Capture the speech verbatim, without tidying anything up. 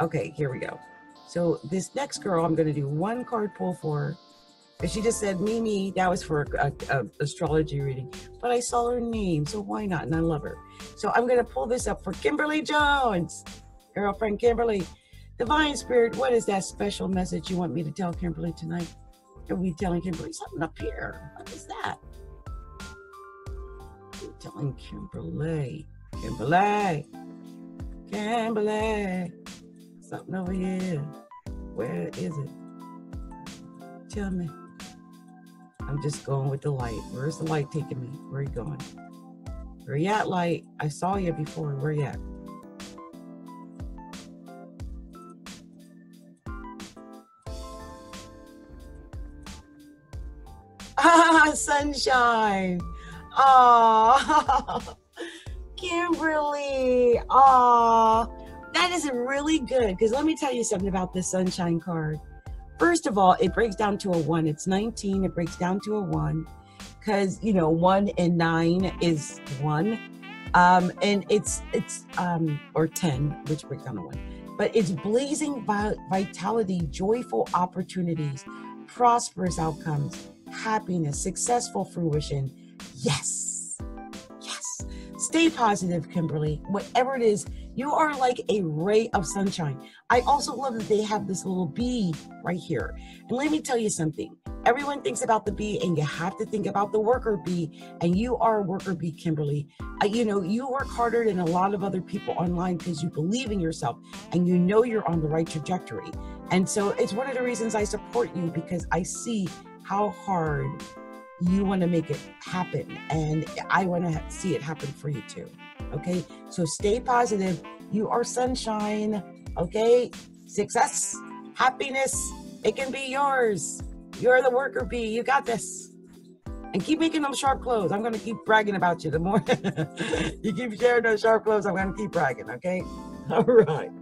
Okay, here we go. So this next girl, I'm going to do one card pull for her. And she just said, Mimi, that was for a, a, a astrology reading. But I saw her name, so why not? And I love her. So I'm going to pull this up for Kimberley Jones. Girlfriend Kimberley. Divine Spirit, what is that special message you want me to tell Kimberley tonight? Are we telling Kimberley something up here? What is that? We're telling Kimberley. Kimberley. Kimberley. Something over here. Where is it? Tell me. I'm just going with the light. Where's the light taking me? Where are you going? Where you at, light? I saw you before. Where you at? Ah, sunshine. Oh, Kimberley. Oh, that is really good. Because let me tell you something about this sunshine card. First of all, it breaks down to a one. It's nineteen. It breaks down to a one because, you know, one and nine is one. Um, and it's, it's um, or ten, which breaks down to one. But it's blazing vitality, joyful opportunities, prosperous outcomes, happiness, successful fruition. Yes. Yes. Stay positive, Kimberley. Whatever it is, you are like a ray of sunshine. I also love that they have this little bee right here. And let me tell you something. Everyone thinks about the bee, and you have to think about the worker bee. And you are a worker bee, Kimberley. Uh, you know, you work harder than a lot of other people online because you believe in yourself and you know you're on the right trajectory. And so it's one of the reasons I support you, because I see how hard you want to make it happen. And I want to see it happen for you too. Okay. So stay positive. You are sunshine. Okay. Success, happiness. It can be yours. You're the worker bee. You got this. And keep making them sharp clothes. I'm going to keep bragging about you. The more you keep sharing those sharp clothes, I'm going to keep bragging. Okay. All right.